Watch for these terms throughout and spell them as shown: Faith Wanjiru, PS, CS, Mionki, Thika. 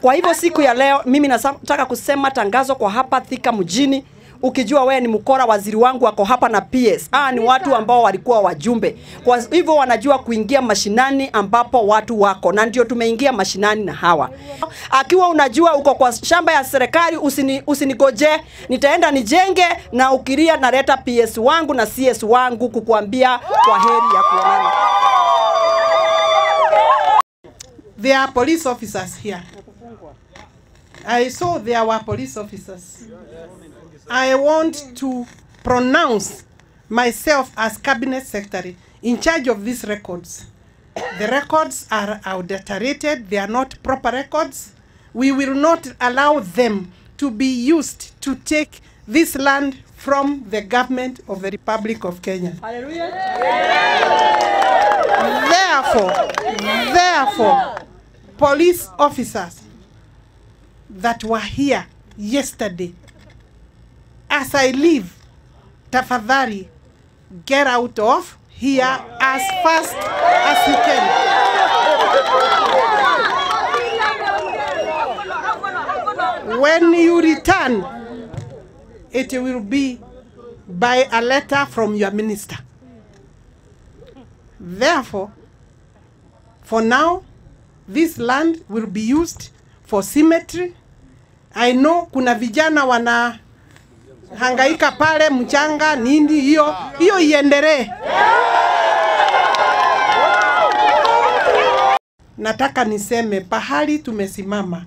Kwa hivyo siku ya leo mimi nataka kusema tangazo kwa hapa Thika mjini. Ukijua wewe ni mkora, waziri wangu wako hapa na PS. Ni watu ambao walikuwa wajumbe. Kwa hivyo wanajua kuingia mashinani ambapo watu wako. Na ndio tumeingia mashinani na hawa. Akiwa unajua uko kwa shamba ya serikali, usinigoje. Nitaenda nijenge na ukiria naleta PS wangu na CS wangu kukuambia kwa heri ya kuonana. There are police officers here. I saw there were police officers. I want to pronounce myself as cabinet secretary in charge of these records. The records are outdated, they are not proper records. We will not allow them to be used to take this land from the government of the Republic of Kenya. Hallelujah. Therefore, police officers that were here yesterday, as I leave, tafadhali, get out of here as fast as you can. When you return, it will be by a letter from your minister. Therefore, for now, this land will be used for cemetery. I know kuna vijana wana hangaika pale mchanga nindi hiyo iendelee. Nataka niseme pahali tumesimama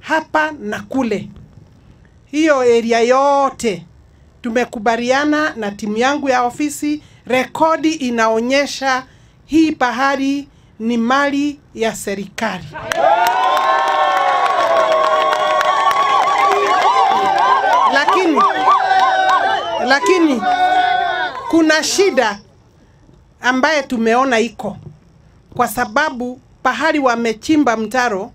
hapa na kule, hiyo area yote tumekubaliana na timu yangu ya ofisi. Rekodi inaonyesha hii pahali ni mali ya serikali. Lakini kuna shida ambaye tumeona iko kwa sababu pahali wamechimba mtaro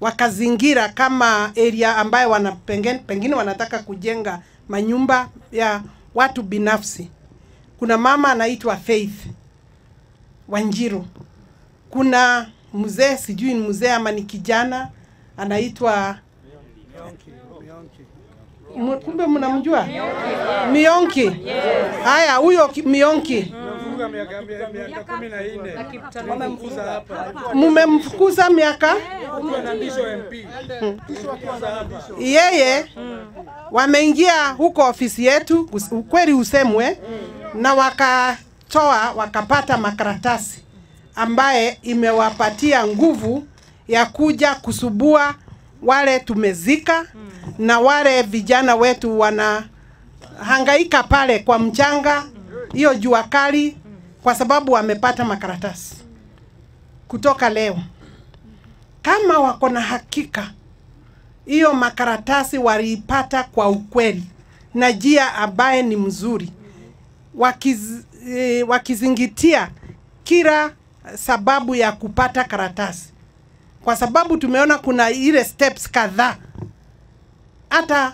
wakazingira kama area ambayo pengine wanataka kujenga manyumba ya watu binafsi. Kuna mama anaitwa Faith Wanjiru. Kuna mzee, sijui ni mzee ama ni kijana, anaitwa kumbe mnamjua? Mionki. Haya, huyo Mionki. Mmemfukuza miaka? Yeye wameingia huko ofisi yetu, ukweli usemwe, na wakatoa wakapata makaratasi ambaye imewapatia nguvu ya kuja kusubua wale tumezika na wale vijana wetu wana hangaika pale kwa mchanga hiyo jua kali, kwa sababu wamepata makaratasi. Kutoka leo, kama wako na hakika hiyo makaratasi walipata kwa ukweli na jia ambaye ni mzuri, wakizingitia kila sababu ya kupata karatasi, kwa sababu tumeona kuna ile steps kadhaa. Hata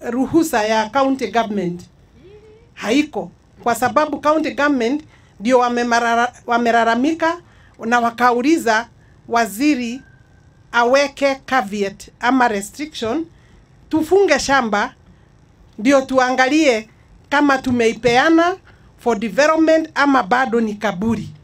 ruhusa ya county government haiko, kwa sababu county government ndio wameraramika na wakauliza waziri aweke caveat ama restriction, tufunge shamba ndio tuangalie kama tumeipeana for development ama bado ni kaburi.